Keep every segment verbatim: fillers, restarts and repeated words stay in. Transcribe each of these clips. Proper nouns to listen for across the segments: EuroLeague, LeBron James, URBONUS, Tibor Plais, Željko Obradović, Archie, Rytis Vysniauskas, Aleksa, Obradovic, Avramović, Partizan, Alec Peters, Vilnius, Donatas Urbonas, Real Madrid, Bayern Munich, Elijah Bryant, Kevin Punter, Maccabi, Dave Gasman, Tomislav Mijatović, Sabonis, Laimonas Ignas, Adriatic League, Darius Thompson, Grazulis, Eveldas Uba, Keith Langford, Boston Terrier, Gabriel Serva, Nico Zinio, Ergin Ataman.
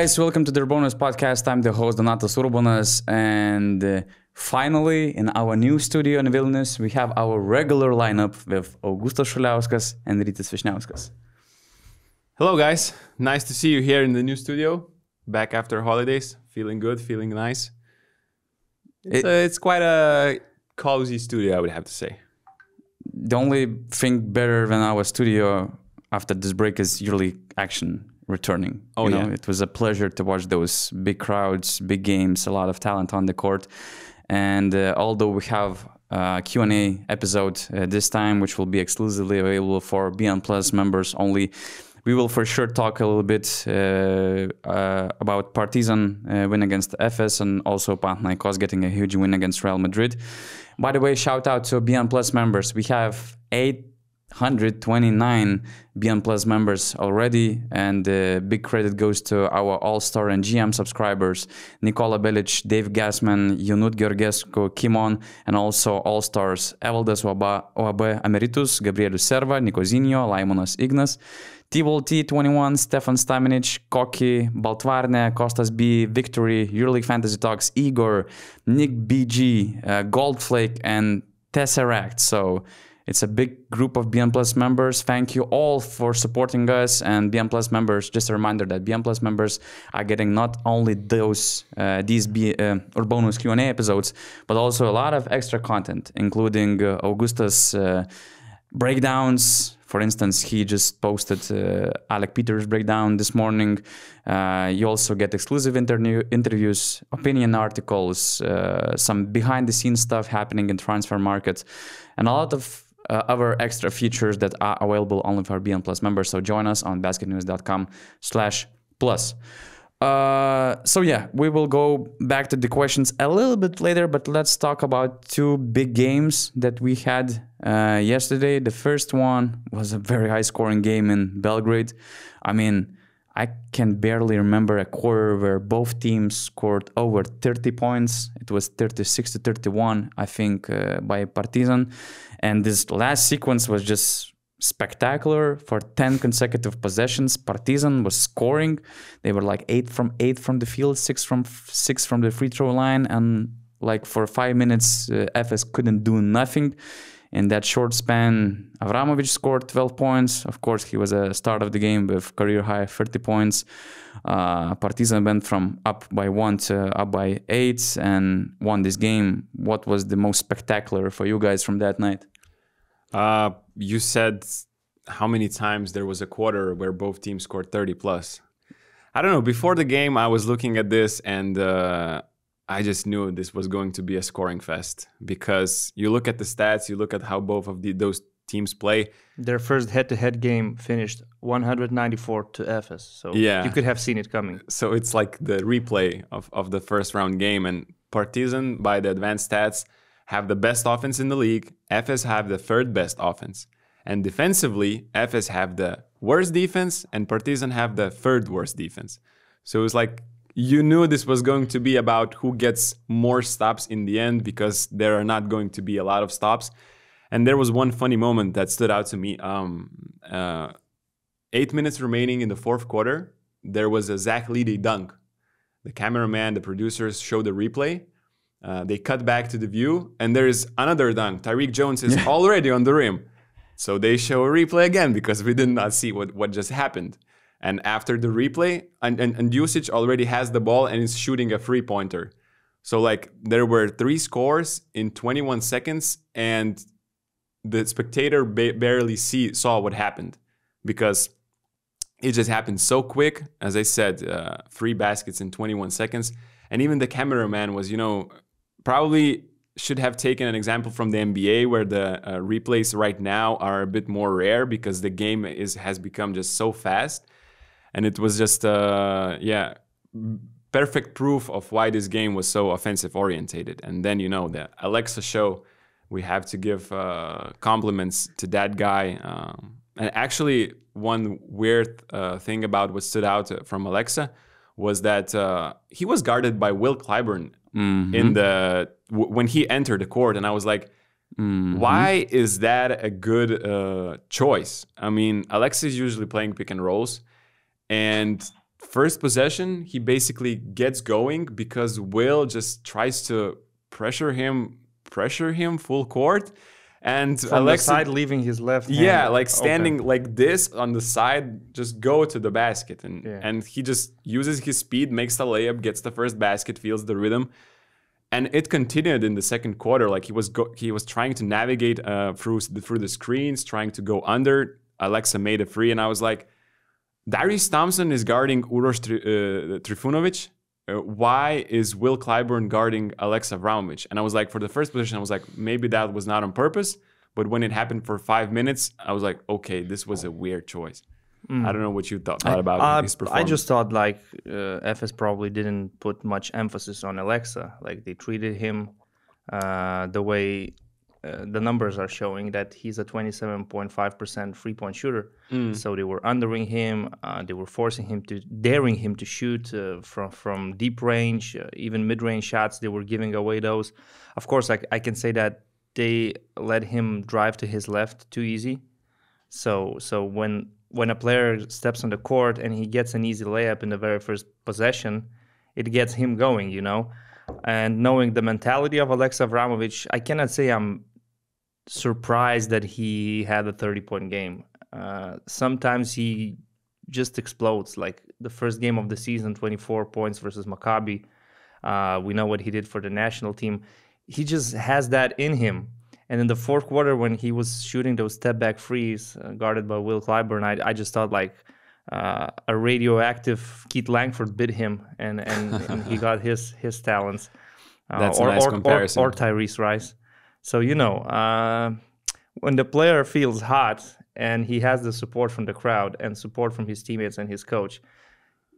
guys, welcome to the Urbonas podcast. I'm the host Donatas Urbonas, and uh, finally in our new studio in Vilnius we have our regular lineup with Augustas Šuliauskas and Rytis Vysniauskas. Hello guys, nice to see you here in the new studio, back after holidays, feeling good, feeling nice. It's, it, a, it's quite a cozy studio, I would have to say. The only thing better than our studio after this break is EuroLeague action returning. Oh, you know, yeah. It was a pleasure to watch those big crowds, big games, a lot of talent on the court. And uh, although we have a Q and A episode uh, this time, which will be exclusively available for B N Plus members only, we will for sure talk a little bit uh, uh, about Partizan uh, win against F S and also Panathinaikos getting a huge win against Real Madrid. By the way, shout out to B N Plus members. We have eight hundred twenty-nine B N Plus members already, and uh, big credit goes to our All-Star and G M subscribers, Nicola Belic, Dave Gasman, Yunut Georgescu, Kimon, and also All-Stars Eveldas Uba, O A B Emeritus, Gabriel Serva, Nico Zinio, Laimonas Ignas, T B L T twenty-one, Stefan Staminic, Koki, Baltvarne, Kostas B, Victory, EuroLeague Fantasy Talks, Igor, Nick B G, uh, Goldflake, and Tesseract. So it's a big group of B N Plus members. Thank you all for supporting us. And B N Plus members, just a reminder that B N Plus members are getting not only those uh, these B, uh, Urbonas Q and A episodes, but also a lot of extra content, including uh, Augustas' uh, breakdowns. For instance, he just posted uh, Alec Peters' breakdown this morning. Uh, you also get exclusive interview interviews, opinion articles, uh, some behind-the-scenes stuff happening in transfer markets, and a lot of uh, other extra features that are available only for B N Plus members. So join us on basketnews dot com slash plus. Uh, so yeah, we will go back to the questions a little bit later, but let's talk about two big games that we had uh, yesterday. The first one was a very high-scoring game in Belgrade. I mean, I can barely remember a quarter where both teams scored over thirty points. It was thirty-six to thirty-one, I think, uh, by Partizan. And this last sequence was just spectacular. For ten consecutive possessions, Partizan was scoring. They were like eight from eight from the field, six from six from the free throw line, and like for five minutes, uh, F S couldn't do nothing. In that short span, Avramović scored twelve points. Of course, he was a start of the game with career high thirty points. Uh, Partizan went from up by one to up by eight and won this game. What was the most spectacular for you guys from that night? Uh, you said how many times there was a quarter where both teams scored thirty plus. I don't know. Before the game, I was looking at this and uh, I just knew this was going to be a scoring fest, because you look at the stats, you look at how both of the, those teams play. Their first head-to-head game finished one hundred ninety-four to F S. So yeah, you could have seen it coming. So it's like the replay of, of the first round game, and Partizan, by the advanced stats, have the best offense in the league. F S have the third best offense. And defensively, F S have the worst defense and Partizan have the third worst defense. So it was like, you knew this was going to be about who gets more stops in the end, because there are not going to be a lot of stops. And there was one funny moment that stood out to me. Um, uh, eight minutes remaining in the fourth quarter, there was a Zach Leedy dunk. The cameraman, the producers showed the replay. Uh, they cut back to the view, and there is another dunk. Tyreek Jones is already on the rim. So they show a replay again, because we did not see what, what just happened. And after the replay, and, and, and Jusic already has the ball and is shooting a three-pointer. So, like, there were three scores in twenty-one seconds, and the spectator ba barely see, saw what happened, because it just happened so quick. As I said, uh, three baskets in twenty-one seconds. And even the cameraman was, you know, probably should have taken an example from the N B A, where the uh, replays right now are a bit more rare, because the game is has become just so fast. And it was just, uh, yeah, perfect proof of why this game was so offensive orientated. And then, you know, the Aleksa show, we have to give uh, compliments to that guy. Um, and actually, one weird uh, thing about what stood out from Aleksa was that uh, he was guarded by Will Clyburn. Mm-hmm. In the w when he entered the court, and I was like, mm-hmm. why is that a good uh, choice? I mean, Aleksa is usually playing pick and rolls, and first possession, he basically gets going because Will just tries to pressure him, pressure him full court. And from Aleksa, the side, leaving his left hand. Yeah, like standing open. Like this on the side, just go to the basket. And, yeah. and he just uses his speed, makes the layup, gets the first basket, feels the rhythm. And it continued in the second quarter. Like he was go he was trying to navigate uh, through, the, through the screens, trying to go under. Aleksa made a free, and I was like, Darius Thompson is guarding Uroš Tri uh, Trifunović. Uh, why is Will Clyburn guarding Aleksa Avramović? And I was like, for the first position, I was like, maybe that was not on purpose. But when it happened for five minutes, I was like, okay, this was a weird choice. Mm. I don't know what you thought, thought about I, uh, his performance. I just thought like uh, F S probably didn't put much emphasis on Aleksa. Like they treated him uh, the way uh, the numbers are showing that he's a twenty-seven point five percent three-point shooter. Mm. So they were undering him. Uh, they were forcing him to, daring him to shoot uh, from, from deep range, uh, even mid-range shots. They were giving away those. Of course, I, I can say that they let him drive to his left too easy. So, so when... when a player steps on the court and he gets an easy layup in the very first possession, it gets him going, you know? And knowing the mentality of Aleksa Avramović, I cannot say I'm surprised that he had a thirty-point game. Uh, sometimes he just explodes. Like the first game of the season, twenty-four points versus Maccabi. Uh, we know what he did for the national team. He just has that in him. And in the fourth quarter, when he was shooting those step-back threes uh, guarded by Will Clyburn, I, I just thought like uh, a radioactive Keith Langford bit him, and and, and he got his his talents. Uh, That's or, a nice or, comparison. Or, or Tyrese Rice. So, you know, uh, when the player feels hot and he has the support from the crowd and support from his teammates and his coach,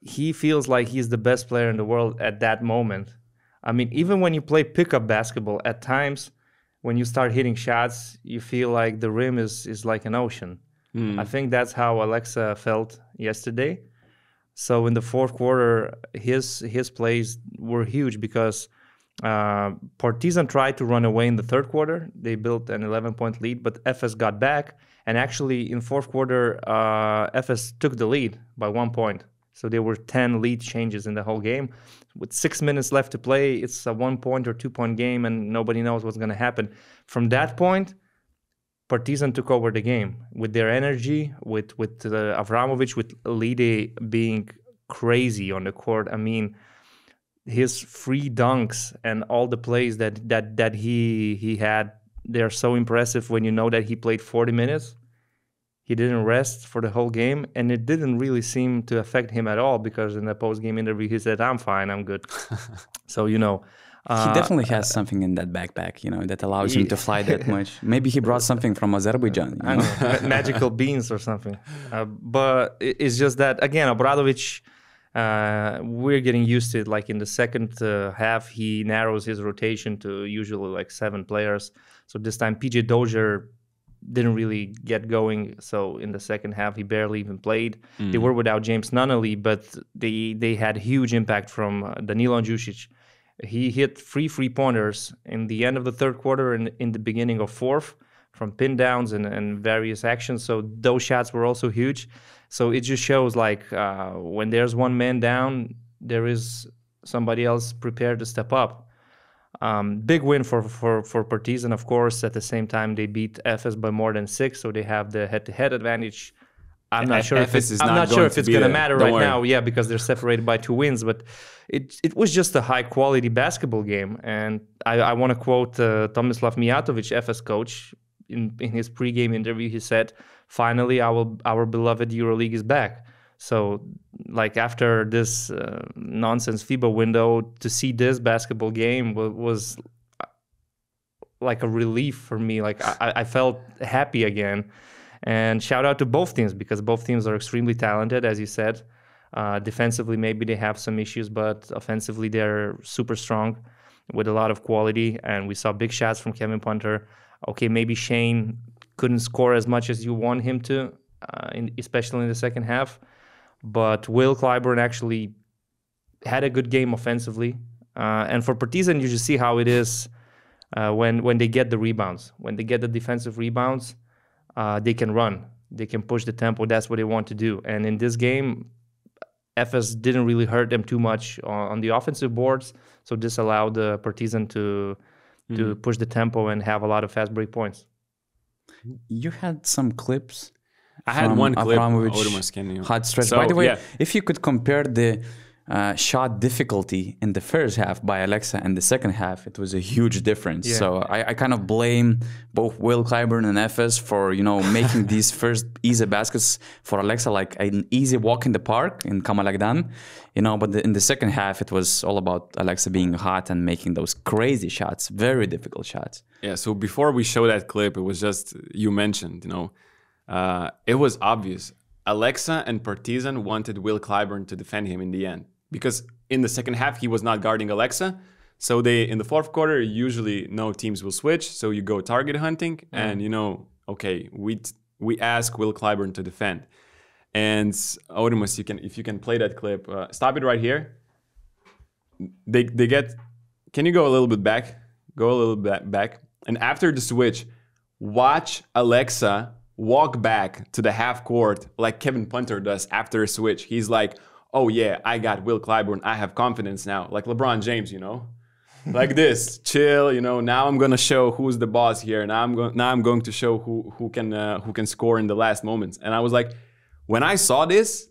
he feels like he's the best player in the world at that moment. I mean, even when you play pickup basketball, at times, when you start hitting shots, you feel like the rim is, is like an ocean. Mm. I think that's how Aleksa felt yesterday. So in the fourth quarter, his his plays were huge because uh, Partizan tried to run away in the third quarter. They built an eleven-point lead, but F S got back. And actually, in fourth quarter, uh, F S took the lead by one point. So there were ten lead changes in the whole game. With six minutes left to play, it's a one-point or two-point game, and nobody knows what's going to happen. From that point, Partizan took over the game with their energy, with, with uh, Avramović, with Lide being crazy on the court. I mean, his free dunks and all the plays that, that, that he, he had, they're so impressive when you know that he played forty minutes. He didn't rest for the whole game, and it didn't really seem to affect him at all because in the post-game interview, he said, I'm fine, I'm good. So, you know. Uh, he definitely has uh, something in that backpack, you know, that allows he, him to fly that much. Maybe he brought something from Azerbaijan. You know? Know, magical beans or something. Uh, but it's just that, again, Obradovic, uh, we're getting used to it. Like in the second uh, half, he narrows his rotation to usually like seven players. So this time, P J Dozier didn't really get going, so in the second half he barely even played. Mm. They were without James Nunnally, but they they had huge impact from uh, Danilo Andjušić. He hit three three-pointers in the end of the third quarter and in the beginning of fourth from pin downs and, and various actions, so those shots were also huge. So it just shows like uh, when there's one man down, there is somebody else prepared to step up. Um, big win for, for, for Partizan, of course. At the same time, they beat F S by more than six, so they have the head-to-head advantage. I'm not sure if it's going to matter right now, yeah, because they're separated by two wins, but it, it was just a high-quality basketball game. And I, I want to quote uh, Tomislav Mijatović, F S coach. In, in his pregame interview, he said, finally, our, our beloved EuroLeague is back. So, like, after this uh, nonsense FIBA window, to see this basketball game was, was like a relief for me. Like, I, I felt happy again. And shout out to both teams, because both teams are extremely talented, as you said. Uh, defensively, maybe they have some issues, but offensively, they're super strong with a lot of quality. And we saw big shots from Kevin Punter. Okay, maybe Shane couldn't score as much as you want him to, uh, in, especially in the second half. But Will Clyburn actually had a good game offensively. Uh, and for Partizan, you just see how it is uh, when, when they get the rebounds. When they get the defensive rebounds, uh, they can run. They can push the tempo. That's what they want to do. And in this game, Efes didn't really hurt them too much on, on the offensive boards, so this allowed uh, Partizan to mm-hmm. to push the tempo and have a lot of fast break points. You had some clips. I had one clip. Avramović hot stretch. So, by the way, yeah. if you could compare the uh, shot difficulty in the first half by Aleksa and the second half, it was a huge difference. Yeah. So I, I kind of blame both Will Clyburn and Efes for, you know, making these first easy baskets for Aleksa, like an easy walk in the park in Kamalagdan, you know. But the, in the second half, it was all about Aleksa being hot and making those crazy shots, very difficult shots. Yeah. So before we show that clip, it was just you mentioned, you know. Uh, it was obvious. Aleksa and Partizan wanted Will Clyburn to defend him in the end, because in the second half, he was not guarding Aleksa. So they, in the fourth quarter, usually no teams will switch. So you go target hunting mm. and, you know, okay, we we ask Will Clyburn to defend. And Odomus, you can, if you can play that clip, uh, stop it right here. They, they get, can you go a little bit back? Go a little bit back. And after the switch, watch Aleksa walk back to the half court like Kevin Punter does after a switch. He's like, oh yeah, I got Will Clyburn. I have confidence now. Like LeBron James, you know, like this, chill, you know, now I'm going to show who's the boss here. Now I'm going, now I'm going to show who, who can, uh, who can score in the last moments. And I was like, when I saw this,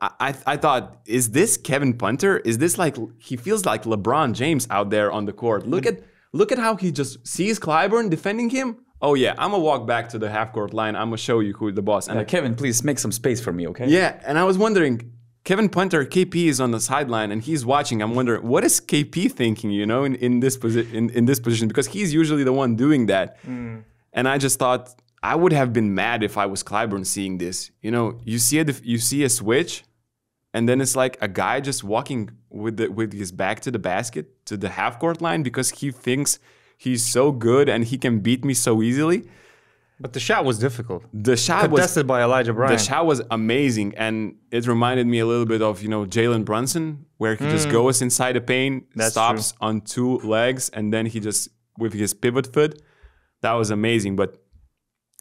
I, I, I thought, is this Kevin Punter? Is this like, he feels like LeBron James out there on the court. Look at, look at how he just sees Clyburn defending him. Oh yeah, I'm gonna walk back to the half-court line. I'm gonna show you who the boss. And yeah, I, Kevin, please make some space for me, okay? Yeah, and I was wondering, Kevin Punter, K P is on the sideline and he's watching. I'm wondering, what is K P thinking, you know, in, in this position, in, in this position, because he's usually the one doing that. Mm. And I just thought I would have been mad if I was Clyburn seeing this. You know, you see a you see a switch, and then it's like a guy just walking with the, with his back to the basket to the half-court line because he thinks he's so good and he can beat me so easily. But the shot was difficult. The shot was contested by Elijah Bryant. The shot was amazing, and it reminded me a little bit of, you know, Jalen Brunson, where he mm. just goes inside the paint, That's stops true. on two legs, and then he just with his pivot foot. That was amazing. But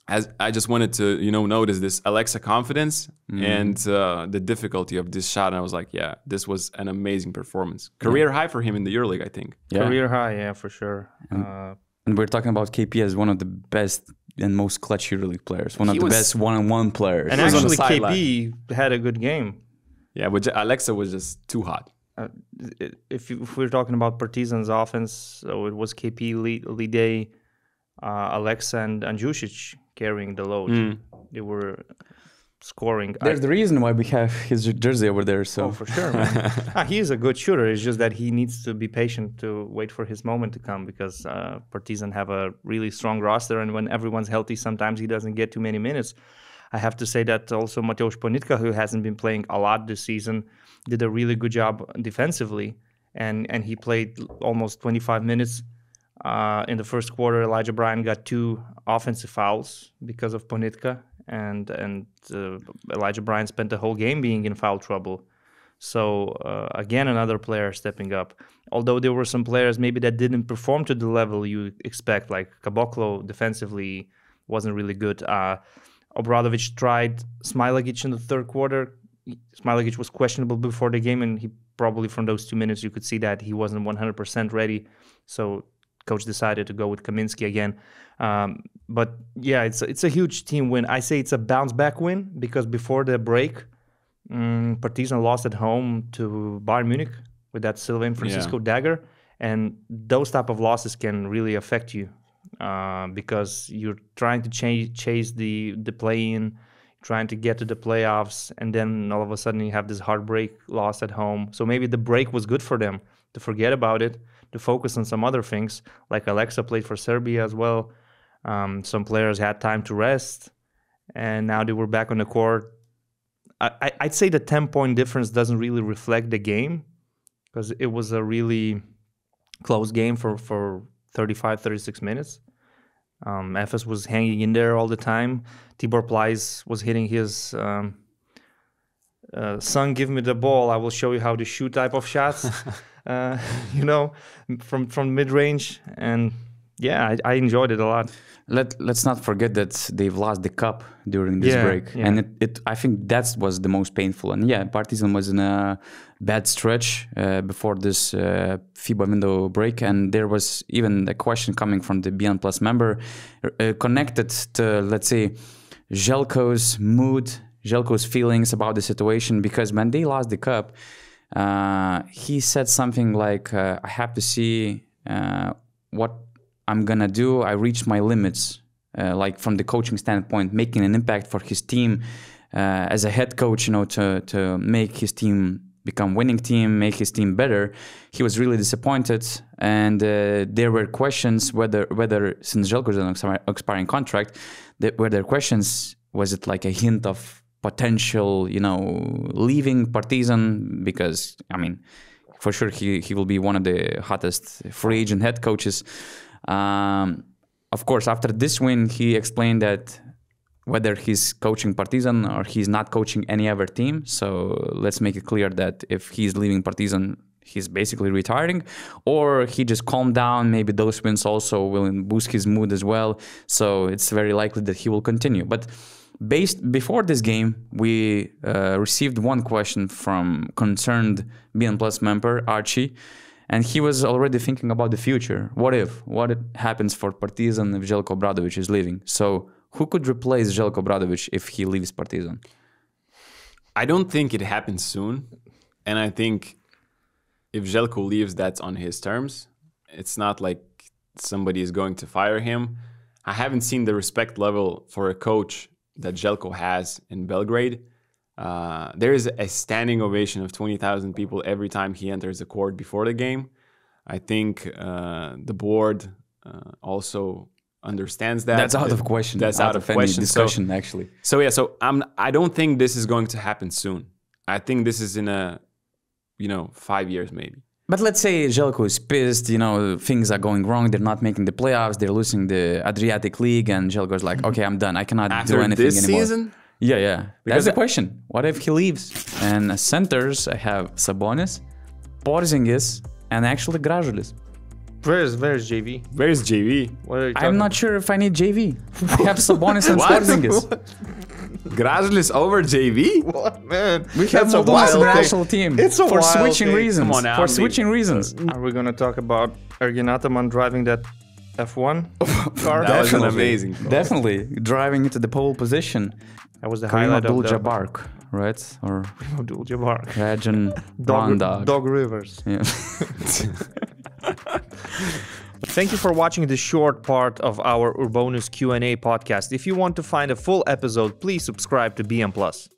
as I just wanted to, you know, notice this Aleksa confidence mm. and uh, the difficulty of this shot. And I was like, yeah, this was an amazing performance. Career yeah. high for him in the EuroLeague, I think. Yeah. Career high, yeah, for sure. And, uh, and we're talking about K P as one of the best and most clutch EuroLeague players. One of the was, best one-on-one players. And actually, K P had a good game. Yeah, but Aleksa was just too hot. Uh, if, you, if we're talking about Partizan's offense, so it was K P, Lidej, uh, Aleksa, and Andjušić carrying the load. Mm. They were scoring. There's I, the reason why we have his jersey over there. So oh, for sure, man. ah, he is a good shooter. It's just that he needs to be patient to wait for his moment to come, because uh, Partizan have a really strong roster, and when everyone's healthy, sometimes he doesn't get too many minutes. I have to say that also Mateusz Ponitka, who hasn't been playing a lot this season, did a really good job defensively, and, and he played almost twenty-five minutes. Uh, in the first quarter, Elijah Bryant got two offensive fouls because of Ponitka, and and uh, Elijah Bryant spent the whole game being in foul trouble. So uh, again, another player stepping up. Although there were some players maybe that didn't perform to the level you expect, like Caboclo defensively wasn't really good. Uh, Obradovic tried Smilagic in the third quarter. Smilagic was questionable before the game, and he probably from those two minutes you could see that he wasn't one hundred percent ready. So coach decided to go with Kaminsky again. Um, but yeah, it's, it's a huge team win. I say it's a bounce-back win because before the break, um, Partizan lost at home to Bayern Munich with that Sylvain Francisco yeah. dagger. And those type of losses can really affect you uh, because you're trying to ch chase the, the play-in, trying to get to the playoffs, and then all of a sudden you have this heartbreak loss at home. So maybe the break was good for them to forget about it, to focus on some other things, like Aleksa played for Serbia as well. Um, some players had time to rest, and now they were back on the court. I, I, I'd say the ten-point difference doesn't really reflect the game, because it was a really close game for, for thirty-five, thirty-six minutes. Um, Efes was hanging in there all the time. Tibor Plais was hitting his... Um, uh, son, give me the ball, I will show you how to shoot type of shots. Uh, you know, from from mid range, and yeah, I, I enjoyed it a lot. Let Let's not forget that they've lost the cup during this yeah, break, yeah. and it, it I think that was the most painful. And yeah, Partizan was in a bad stretch uh, before this uh, FIBA window break, and there was even a question coming from the B N Plus member uh, connected to, let's say, Željko's mood, Željko's feelings about the situation, because when they lost the cup, uh, he said something like, uh, "I have to see uh, what." I'm gonna do, I reached my limits, uh, like from the coaching standpoint, making an impact for his team uh, as a head coach, you know, to, to make his team become winning team, make his team better. He was really disappointed. And uh, there were questions whether, whether since Željko is an expiring contract, there were there questions, was it like a hint of potential, you know, leaving Partizan? Because, I mean, for sure he, he will be one of the hottest free agent head coaches. Um, of course, after this win, he explained that whether he's coaching Partizan or he's not coaching any other team. So let's make it clear that if he's leaving Partizan, he's basically retiring, or he just calmed down. Maybe those wins also will boost his mood as well. So it's very likely that he will continue. But based before this game, we uh, received one question from concerned B N Plus member Archie. And he was already thinking about the future. What if? What happens for Partizan if Željko Obradović is leaving? So who could replace Željko Obradović if he leaves Partizan? I don't think it happens soon. And I think if Željko leaves, that's on his terms. It's not like somebody is going to fire him. I haven't seen the respect level for a coach that Željko has in Belgrade. Uh, there is a standing ovation of twenty thousand people every time he enters the court before the game. I think uh, the board uh, also understands that. That's out of question. That's out, out of, of question. Discussion, so, actually. So yeah, so I'm. I don't think this is going to happen soon. I think this is in a, you know, five years maybe. But let's say Željko is pissed, you know, things are going wrong, they're not making the playoffs, they're losing the Adriatic League, and Željko's like, okay, I'm done, I cannot After do anything this anymore. Season? Yeah, yeah. Because that's the question. What if he leaves? And centers, I have Sabonis, Porzingis, and actually Grazulis. Where's where's J V? Where's J V? What are you I'm not about? Sure if I need J V. I have Sabonis and Porzingis. Grazulis over J V? What, man? We have a wild national team. It's a for wild switching thing. reasons. Come on now, for switching reasons. Are we gonna talk about Ergin Ataman driving that F one car? That was an amazing car. Definitely driving into the pole position. That was the Kareem highlight of the... Kareem Abdul-Jabbar, right? Or Kareem Abdul-Jabbar. Rajan Dog, Dog Rivers. Yeah. Thank you for watching the short part of our Urbonus Q and A podcast. If you want to find a full episode, please subscribe to B N Plus.